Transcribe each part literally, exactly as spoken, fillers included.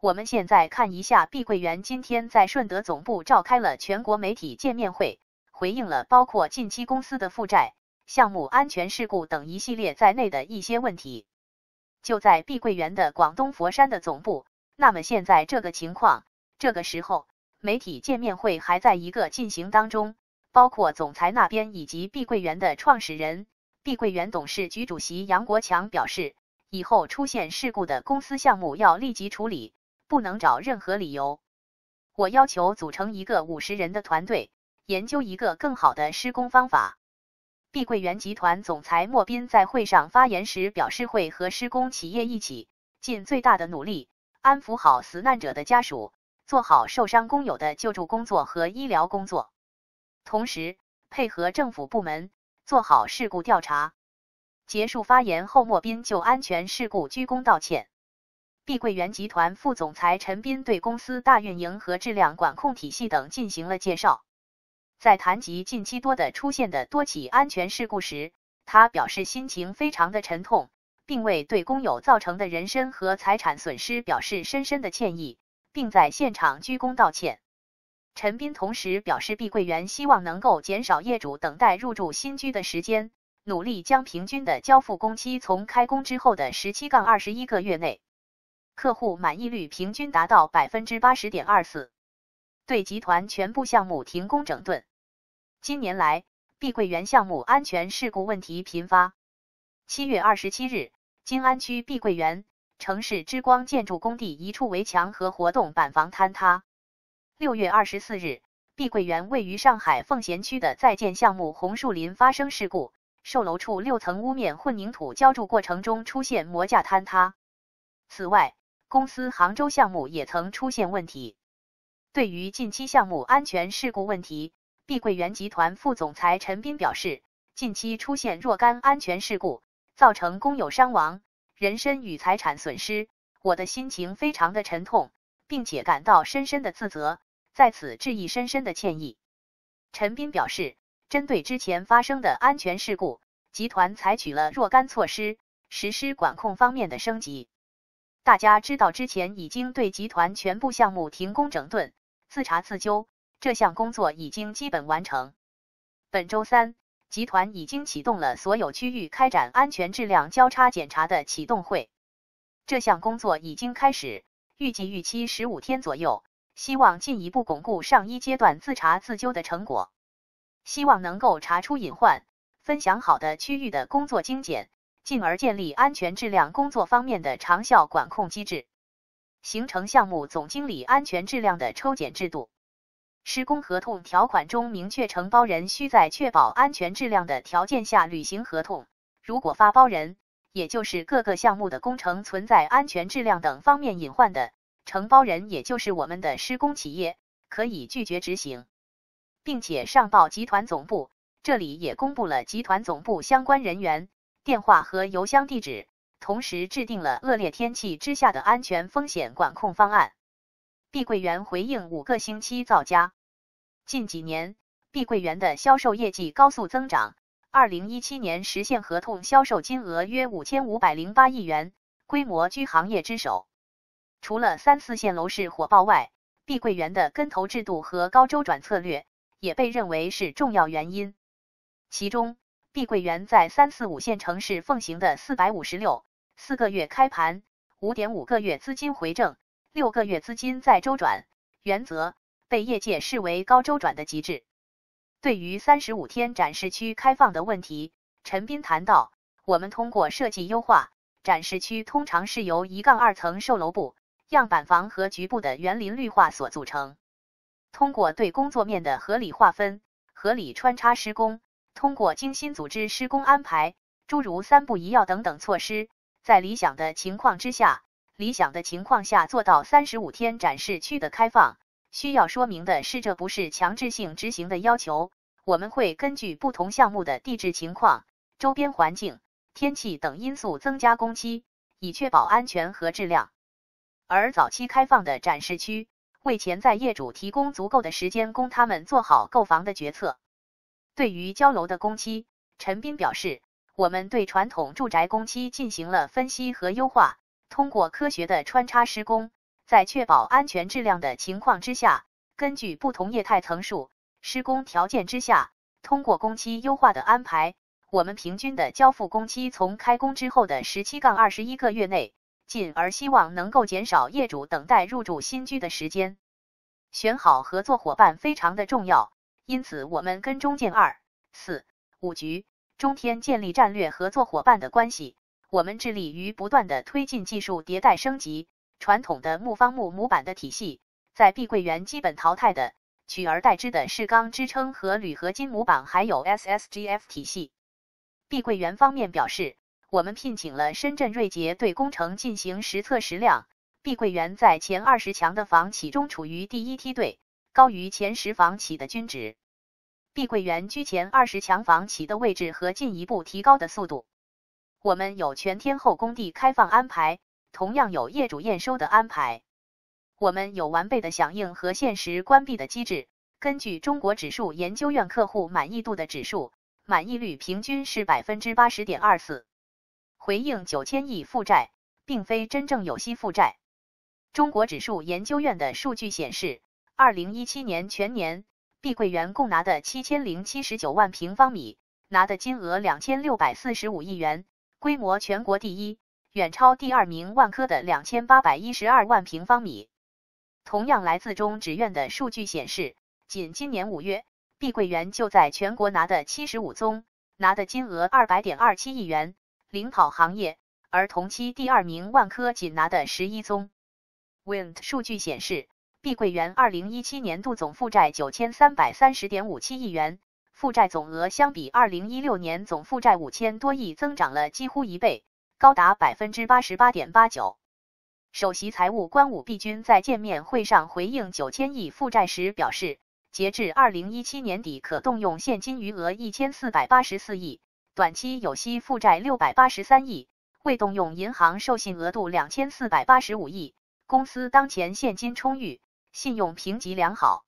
我们现在看一下碧桂园今天在顺德总部召开了全国媒体见面会，回应了包括近期公司的负债、项目安全事故等一系列在内的一些问题。就在碧桂园的广东佛山的总部，那么现在这个情况，这个时候，媒体见面会还在一个进行当中，包括总裁那边以及碧桂园的创始人、碧桂园董事局主席杨国强表示，以后出现事故的公司项目要立即处理，不能找任何理由。我要求组成一个五十人的团队，研究一个更好的施工方法。碧桂园集团总裁莫斌在会上发言时表示，会和施工企业一起，尽最大的努力，安抚好死难者的家属，做好受伤工友的救助工作和医疗工作，同时配合政府部门做好事故调查。结束发言后，莫斌就安全事故鞠躬道歉。碧桂园集团副总裁陈斌对公司大运营和质量管控体系等进行了介绍。在谈及近期多的出现的多起安全事故时，他表示心情非常的沉痛，并为对工友造成的人身和财产损失表示深深的歉意，并在现场鞠躬道歉。陈斌同时表示，碧桂园希望能够减少业主等待入住新居的时间，努力将平均的交付工期从开工之后的 十七到二十一 个月内，客户满意率平均达到 百分之八十点二四。 对集团全部项目停工整顿。今年来，碧桂园项目安全事故问题频发。七月二十七日，金安区碧桂园城市之光建筑工地一处围墙和活动板房坍塌。六月二十四日，碧桂园位于上海奉贤区的在建项目红树林发生事故，售楼处六层屋面混凝土浇筑过程中出现模架坍塌。此外，公司杭州项目也曾出现问题。对于近期项目安全事故问题，碧桂园集团副总裁陈斌表示，近期出现若干安全事故，造成工友伤亡、人身与财产损失，我的心情非常的沉痛，并且感到深深的自责，在此致以深深的歉意。陈斌表示，针对之前发生的安全事故，集团采取了若干措施，实施管控方面的升级。大家知道，之前已经对集团全部项目停工整顿、自查自纠，这项工作已经基本完成。本周三，集团已经启动了所有区域开展安全质量交叉检查的启动会，这项工作已经开始，预计预期十五天左右，希望进一步巩固上一阶段自查自纠的成果，希望能够查出隐患，分享好的区域的工作精简，进而建立安全质量工作方面的长效管控机制。形成项目总经理安全质量的抽检制度，施工合同条款中明确承包人需在确保安全质量的条件下履行合同，如果发包人，也就是各个项目的工程存在安全质量等方面隐患的，承包人也就是我们的施工企业，可以拒绝执行，并且上报集团总部，这里也公布了集团总部相关人员、电话和邮箱地址。同时制定了恶劣天气之下的安全风险管控方案。碧桂园回应五个星期造假。近几年，碧桂园的销售业绩高速增长，二零一七年实现合同销售金额约 五千五百零八亿元，规模居行业之首。除了三四线楼市火爆外，碧桂园的跟投制度和高周转策略也被认为是重要原因。其中，碧桂园在三四五线城市奉行的四百五十六。四个月开盘 ,五点五 个月资金回正 ,六 个月资金再周转原则被业界视为高周转的极致。对于三十五天展示区开放的问题，陈斌谈到，我们通过设计优化，展示区通常是由 一到二 层售楼部、样板房和局部的园林绿化所组成。通过对工作面的合理划分、合理穿插施工，通过精心组织施工安排，诸如三不一要等等措施，在理想的情况之下，理想的情况下做到三十五天展示区的开放。需要说明的是，这不是强制性执行的要求，我们会根据不同项目的地质情况、周边环境、天气等因素增加工期，以确保安全和质量。而早期开放的展示区，为潜在业主提供足够的时间供他们做好购房的决策。对于交楼的工期，陈斌表示，我们对传统住宅工期进行了分析和优化，通过科学的穿插施工，在确保安全质量的情况之下，根据不同业态层数、施工条件之下，通过工期优化的安排，我们平均的交付工期从开工之后的 十七到二十一 个月内，进而希望能够减少业主等待入住新居的时间。选好合作伙伴非常的重要，因此我们跟中建二、四、五局、中天建立战略合作伙伴的关系。我们致力于不断的推进技术迭代升级，传统的木方木模板的体系在碧桂园基本淘汰的，取而代之的是钢支撑和铝合金模板，还有 S S G F 体系。碧桂园方面表示，我们聘请了深圳瑞捷对工程进行实测实量。碧桂园在前二十强的房企中处于第一梯队，高于前十房企的均值。碧桂园居前二十强房企的位置和进一步提高的速度。我们有全天候工地开放安排，同样有业主验收的安排。我们有完备的响应和限时关闭的机制。根据中国指数研究院客户满意度的指数，满意率平均是 百分之八十点二四。回应九千亿负债，并非真正有息负债。中国指数研究院的数据显示，二零一七年全年，碧桂园共拿的七千零七十九万平方米，拿的金额两千六百四十五亿元，规模全国第一，远超第二名万科的两千八百一十二万平方米。同样来自中指院的数据显示，仅今年五月，碧桂园就在全国拿的七十五宗，拿的金额 二百点二七 亿元，领跑行业，而同期第二名万科仅拿的十一宗。W I N D 数据显示，碧桂园二零一七年度总负债 九千三百三十点五七 亿元，负债总额相比二零一六年总负债 五千 多亿增长了几乎一倍，高达 百分之八十八点八九。首席财务官伍碧君在见面会上回应 九千 亿负债时表示，截至二零一七年底，可动用现金余额一千四百八十四亿，短期有息负债六百八十三亿，未动用银行授信额度两千四百八十五亿，公司当前现金充裕，信用评级良好。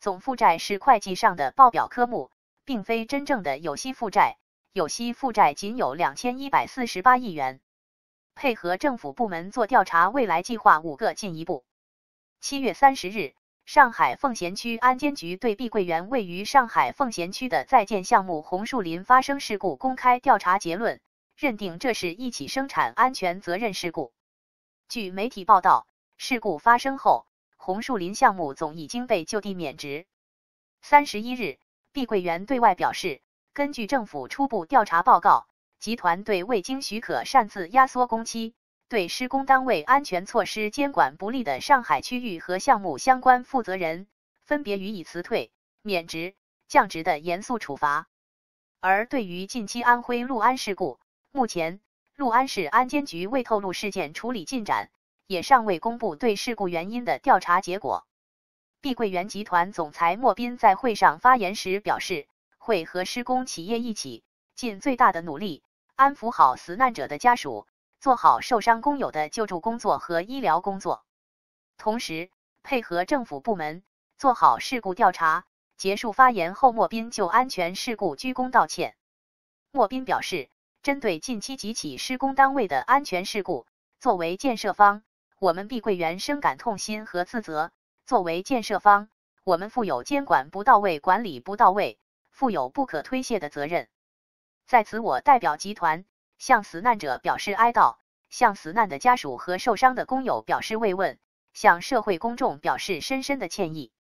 总负债是会计上的报表科目，并非真正的有息负债，有息负债仅有两千一百四十八亿元。配合政府部门做调查，未来计划五个进一步。七月三十日，上海奉贤区安监局对碧桂园位于上海奉贤区的在建项目红树林发生事故公开调查结论，认定这是一起生产安全责任事故。据媒体报道，事故发生后，红树林项目总已经被就地免职。三十一日，碧桂园对外表示，根据政府初步调查报告，集团对未经许可擅自压缩工期，对施工单位安全措施监管不力的上海区域和项目相关负责人，分别予以辞退、免职、降职的严肃处罚。而对于近期安徽六安事故，目前六安市安监局未透露事件处理进展，也尚未公布对事故原因的调查结果。碧桂园集团总裁莫彬在会上发言时表示，会和施工企业一起，尽最大的努力，安抚好死难者的家属，做好受伤工友的救助工作和医疗工作，同时配合政府部门做好事故调查。结束发言后，莫彬就安全事故鞠躬道歉。莫彬表示，针对近期几起施工单位的安全事故，作为建设方，我们碧桂园深感痛心和自责。作为建设方，我们负有监管不到位、管理不到位，负有不可推卸的责任。在此，我代表集团向死难者表示哀悼，向死难的家属和受伤的工友表示慰问，向社会公众表示深深的歉意。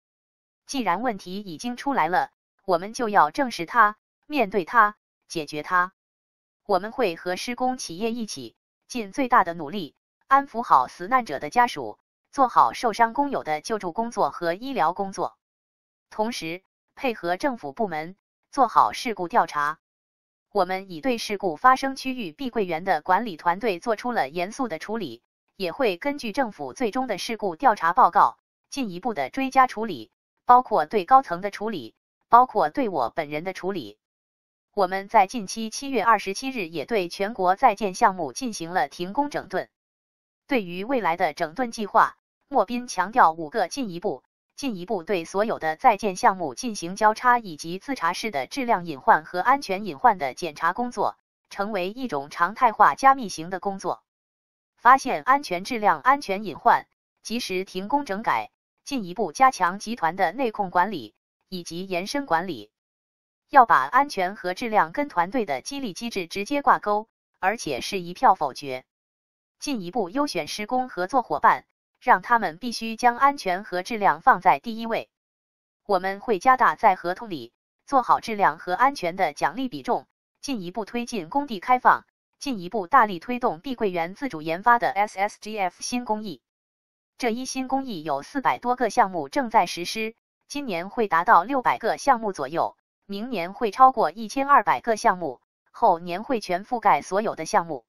既然问题已经出来了，我们就要正视它，面对它，解决它。我们会和施工企业一起，尽最大的努力，安抚好死难者的家属，做好受伤工友的救助工作和医疗工作，同时配合政府部门做好事故调查。我们已对事故发生区域碧桂园的管理团队做出了严肃的处理，也会根据政府最终的事故调查报告，进一步的追加处理，包括对高层的处理，包括对我本人的处理。我们在近期七月二十七日也对全国在建项目进行了停工整顿。对于未来的整顿计划，莫彬强调五个进一步，进一步对所有的在建项目进行交叉以及自查式的质量隐患和安全隐患的检查工作，成为一种常态化加密型的工作。发现安全质量安全隐患，及时停工整改，进一步加强集团的内控管理以及延伸管理。要把安全和质量跟团队的激励机制直接挂钩，而且是一票否决。进一步优选施工合作伙伴，让他们必须将安全和质量放在第一位。我们会加大在合同里做好质量和安全的奖励比重，进一步推进工地开放，进一步大力推动碧桂园自主研发的 S S G F 新工艺。这一新工艺有四百多个项目正在实施，今年会达到六百个项目左右，明年会超过一千二百个项目，后年会全覆盖所有的项目。